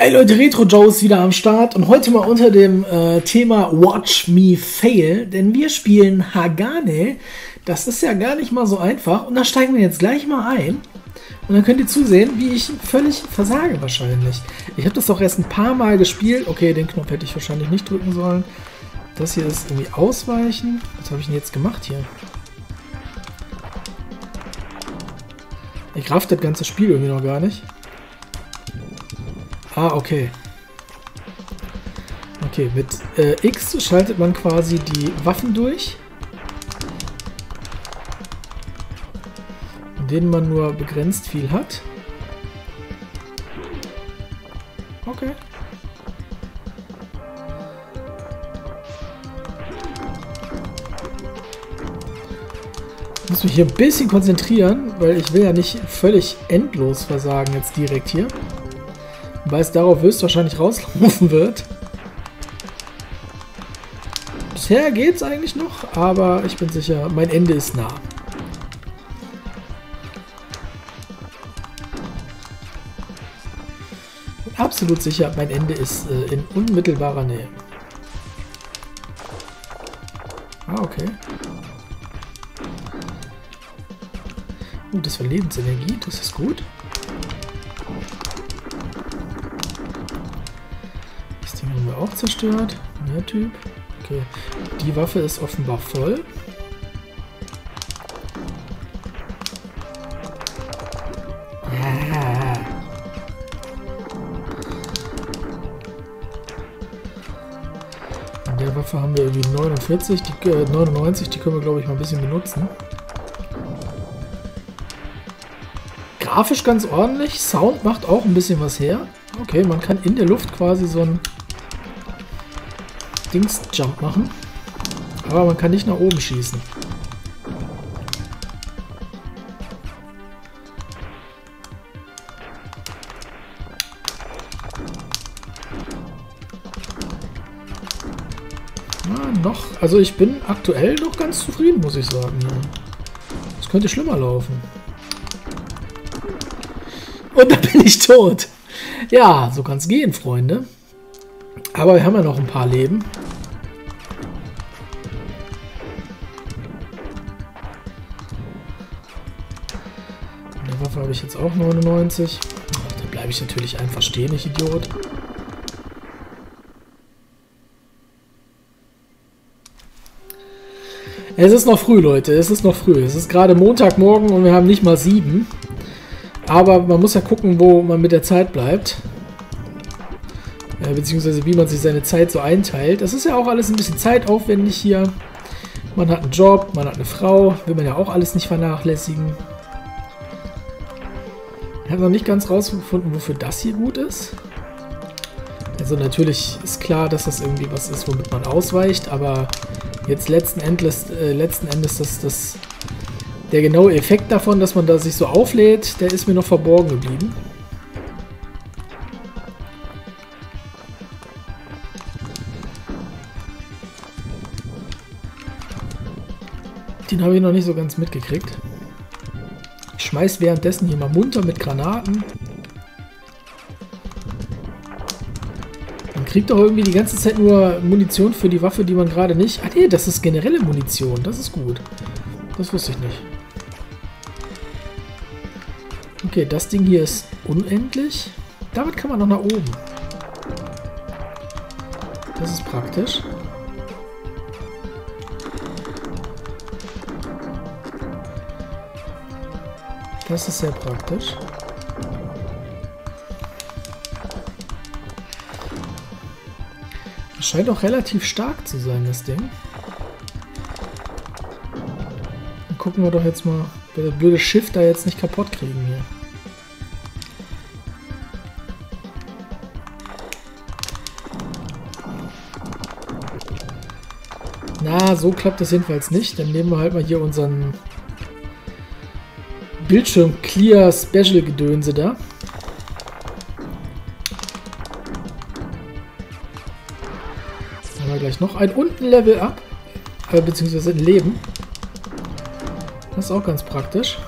Hey Leute, Retro Joe ist wieder am Start und heute mal unter dem Thema Watch Me Fail, denn wir spielen Hagane. Das ist ja gar nicht mal so einfach und da steigen wir jetzt gleich mal ein und dann könnt ihr zusehen, wie ich völlig versage wahrscheinlich. Ich habe das doch erst ein paar Mal gespielt. Okay, den Knopf hätte ich wahrscheinlich nicht drücken sollen. Das hier ist irgendwie ausweichen. Was habe ich denn jetzt gemacht hier? Ich raff das ganze Spiel irgendwie noch gar nicht. Ah, okay. Okay, mit X schaltet man quasi die Waffen durch, in denen man nur begrenzt viel hat. Okay. Ich muss mich hier ein bisschen konzentrieren, weil ich will ja nicht völlig endlos versagen jetzt direkt hier. Weil es darauf höchstwahrscheinlich rauslaufen wird. Bisher geht es eigentlich noch, aber ich bin sicher, mein Ende ist nah. Absolut sicher, mein Ende ist in unmittelbarer Nähe. Ah, okay. Oh, das war Lebensenergie, das ist gut. Auch zerstört. Der Typ. Okay. Die Waffe ist offenbar voll. Ja. An der Waffe haben wir irgendwie 49, die, 99, die können wir glaube ich mal ein bisschen benutzen. Grafisch ganz ordentlich. Sound macht auch ein bisschen was her. Okay, man kann in der Luft quasi so ein Dings-Jump machen, aber man kann nicht nach oben schießen. Na, noch, also ich bin aktuell noch ganz zufrieden, muss ich sagen. Es könnte schlimmer laufen. Und da bin ich tot. Ja, so kann es gehen, Freunde. Aber wir haben ja noch ein paar Leben. An der Waffe habe ich jetzt auch 99. Da bleibe ich natürlich einfach stehen, ich Idiot. Es ist noch früh, Leute. Es ist noch früh. Es ist gerade Montagmorgen und wir haben nicht mal 7. Aber man muss ja gucken, wo man mit der Zeit bleibt. Beziehungsweise wie man sich seine Zeit so einteilt. Das ist ja auch alles ein bisschen zeitaufwendig hier. Man hat einen Job, man hat eine Frau, will man ja auch alles nicht vernachlässigen. Ich habe noch nicht ganz rausgefunden, wofür das hier gut ist. Also natürlich ist klar, dass das irgendwie was ist, womit man ausweicht, aber jetzt letzten Endes der genaue Effekt davon, dass man da sich so auflädt, der ist mir noch verborgen geblieben. Den habe ich noch nicht so ganz mitgekriegt. Ich schmeiß währenddessen hier mal munter mit Granaten. Man kriegt doch irgendwie die ganze Zeit nur Munition für die Waffe, die man gerade nicht... Ah ne, das ist generelle Munition. Das ist gut. Das wusste ich nicht. Okay, das Ding hier ist unendlich. Damit kann man noch nach oben. Das ist praktisch. Das ist sehr praktisch. Das scheint auch relativ stark zu sein, das Ding. Dann gucken wir doch jetzt mal, wer das blöde Schiff da jetzt nicht kaputt kriegen hier. Na, so klappt das jedenfalls nicht. Dann nehmen wir halt mal hier unseren... Bildschirm Clear Special Gedönse da. Dann haben wir gleich noch ein unten Level Up, beziehungsweise ein Leben. Das ist auch ganz praktisch.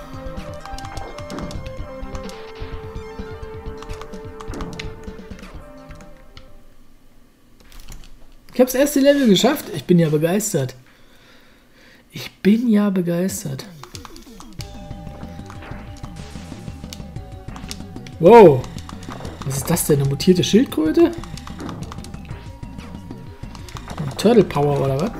Ich habe das erste Level geschafft. Ich bin ja begeistert. Ich bin ja begeistert. Wow. Was ist das denn? Eine mutierte Schildkröte? Eine Turtle Power oder was?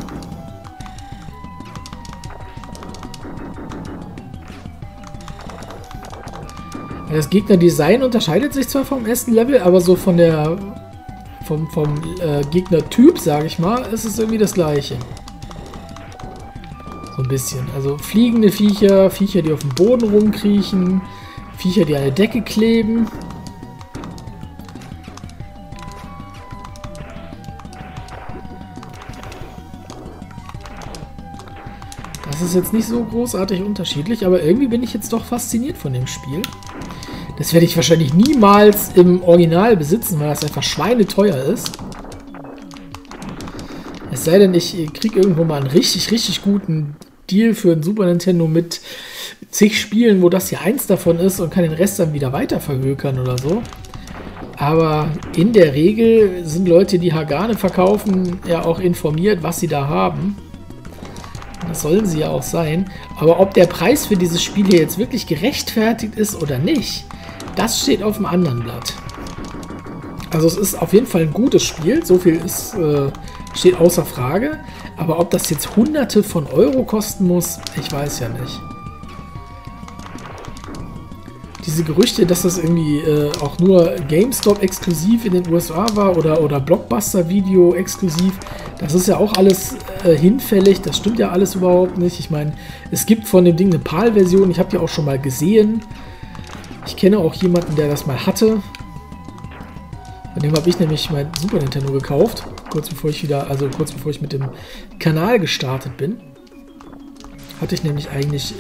Das Gegnerdesign unterscheidet sich zwar vom ersten Level, aber so von der vom Gegnertyp, sage ich mal, ist es irgendwie das gleiche. So ein bisschen. Also fliegende Viecher, Viecher, die auf dem Boden rumkriechen, Viecher, die an der Decke kleben. Das ist jetzt nicht so großartig unterschiedlich, aber irgendwie bin ich jetzt doch fasziniert von dem Spiel. Das werde ich wahrscheinlich niemals im Original besitzen, weil das einfach schweineteuer ist. Es sei denn, ich kriege irgendwo mal einen richtig, richtig guten Deal für ein Super Nintendo mit zig Spielen, wo das hier eins davon ist und kann den Rest dann wieder weiter verhökern oder so. Aber in der Regel sind Leute, die Hagane verkaufen, ja auch informiert, was sie da haben. Das sollen sie ja auch sein. Aber ob der Preis für dieses Spiel hier jetzt wirklich gerechtfertigt ist oder nicht, das steht auf dem anderen Blatt. Also es ist auf jeden Fall ein gutes Spiel, so viel ist, steht außer Frage. Aber ob das jetzt Hunderte von Euro kosten muss, ich weiß ja nicht. Diese Gerüchte, dass das irgendwie auch nur GameStop exklusiv in den USA war oder Blockbuster Video exklusiv, das ist ja auch alles hinfällig, das stimmt ja alles überhaupt nicht. Ich meine, es gibt von dem Ding eine PAL-Version, ich habe die auch schon mal gesehen. Ich kenne auch jemanden, der das mal hatte. Bei dem habe ich nämlich mein Super Nintendo gekauft, kurz bevor ich mit dem Kanal gestartet bin. Hatte ich nämlich eigentlich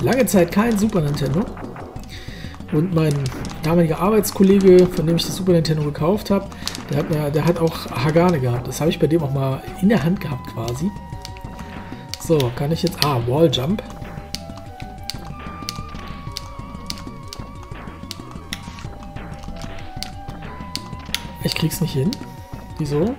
lange Zeit kein Super Nintendo. Und mein damaliger Arbeitskollege, von dem ich das Super Nintendo gekauft habe, der hat auch Hagane gehabt. Das habe ich bei dem auch mal in der Hand gehabt quasi. So, kann ich jetzt... Ah, Walljump. Ich krieg's nicht hin. Wieso?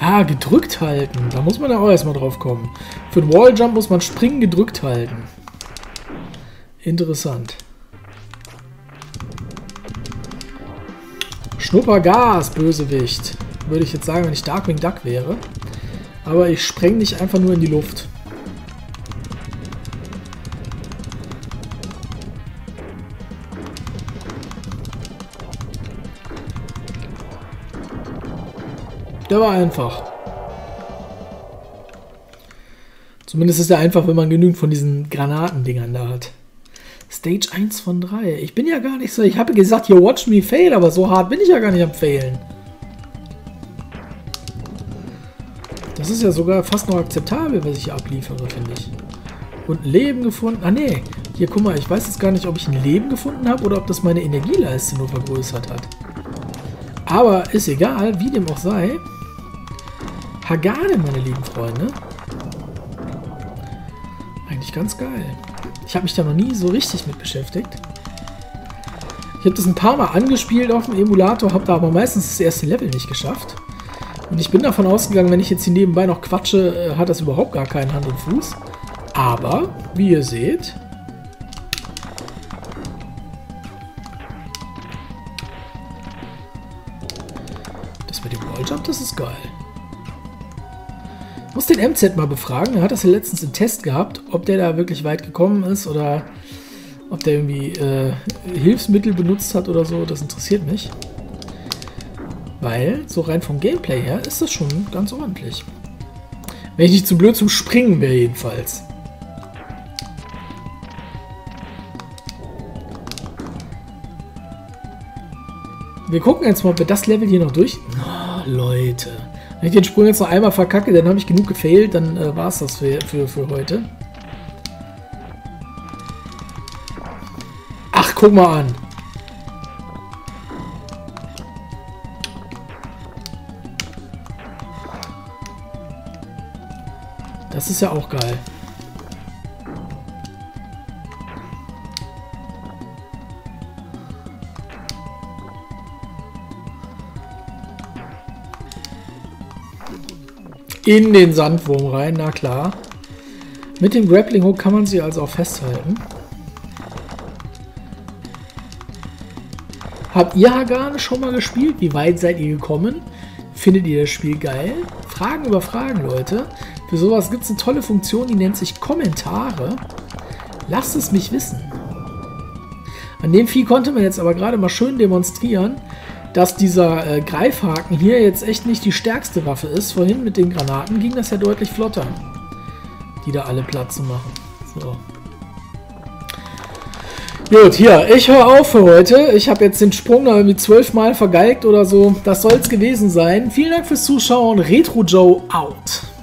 Ah, gedrückt halten. Da muss man ja auch erstmal drauf kommen. Für den Walljump muss man springen, gedrückt halten. Interessant. Schnuppergas, Bösewicht. Würde ich jetzt sagen, wenn ich Darkwing Duck wäre. Aber ich spreng dich einfach nur in die Luft. Der war einfach. Zumindest ist er einfach, wenn man genügend von diesen Granatendingern da hat. Stage 1 von 3. Ich bin ja gar nicht so... Ich habe gesagt, hier Watch Me Fail, aber so hart bin ich ja gar nicht am Failen. Das ist ja sogar fast noch akzeptabel, was ich hier abliefere, finde ich. Und ein Leben gefunden... Ah, nee. Hier, guck mal, ich weiß jetzt gar nicht, ob ich ein Leben gefunden habe oder ob das meine Energieleiste nur vergrößert hat. Aber ist egal, wie dem auch sei... Hagane, meine lieben Freunde. Eigentlich ganz geil. Ich habe mich da noch nie so richtig mit beschäftigt. Ich habe das ein paar Mal angespielt auf dem Emulator, habe da aber meistens das erste Level nicht geschafft. Und ich bin davon ausgegangen, wenn ich jetzt hier nebenbei noch quatsche, hat das überhaupt gar keinen Hand und Fuß. Aber, wie ihr seht... Das mit dem Walljump, das ist geil. Ich muss den MZ mal befragen, er hat das ja letztens im Test gehabt, ob der da wirklich weit gekommen ist oder ob der irgendwie Hilfsmittel benutzt hat oder so, das interessiert mich. Weil, so rein vom Gameplay her, ist das schon ganz ordentlich. Wenn ich nicht zu blöd zum Springen wäre jedenfalls. Wir gucken jetzt mal, ob wir das Level hier noch durch... Oh, Leute... Wenn ich den Sprung jetzt noch einmal verkacke, dann habe ich genug gefailt, dann war es das für heute. Ach, guck mal an! Das ist ja auch geil. In den Sandwurm rein, na klar. Mit dem Grappling Hook kann man sie also auch festhalten. Habt ihr Hagane schon mal gespielt? Wie weit seid ihr gekommen? Findet ihr das Spiel geil? Fragen über Fragen, Leute. Für sowas gibt es eine tolle Funktion, die nennt sich Kommentare. Lasst es mich wissen. An dem Vieh konnte man jetzt aber gerade mal schön demonstrieren, dass dieser Greifhaken hier jetzt echt nicht die stärkste Waffe ist. Vorhin mit den Granaten ging das ja deutlich flotter, die da alle Platz machen. So. Gut, hier, ich höre auf für heute. Ich habe jetzt den Sprung da irgendwie 12 Mal vergeigt oder so. Das soll es gewesen sein. Vielen Dank fürs Zuschauen. Retro Joe out.